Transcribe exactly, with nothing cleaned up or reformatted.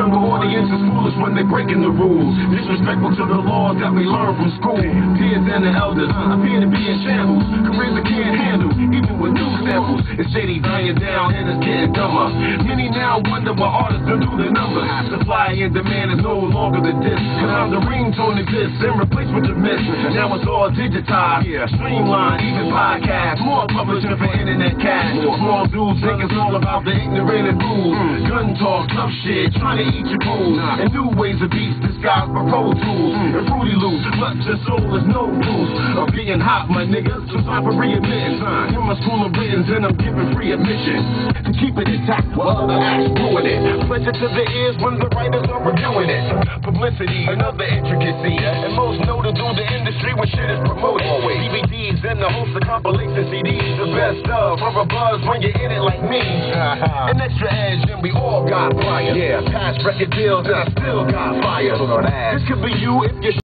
younger audience is foolish when they're breaking the rules. Disrespectful to the laws that we learn from school. Peers and the elders appear to be in shambles. Careers they can't handle, even with new samples. It's shady dying down and it's getting dumber. Many now wonder why artists don't do their numbers. Supply and demand is no longer the diss. Cause now the ringtone exists and replaced with the mist. Now it's all digitized, streamlined, even podcasts. More publishing for internet cash. Small dudes think it's all about the ignorant and rude. Gun talk, tough shit, trying to eat your food. And new ways of beats disguised by pro tools. And fruity loops, clutch your soul is no rules. Of being hot, my niggas, so time for readmissions. In my school of writtens and I'm giving free admission. To keep it intact while other acts ruin it. Pleasure to the ears when the writers are reviewing it. Publicity, another intricacy. And most noted through the industry when shit is promoted. D V Ds and the host of compilation C Ds. The best of, rubber buzz when you're in it like me. An extra edge and we all got fire. Yeah, past record deals and I still got fire. This could be you if you're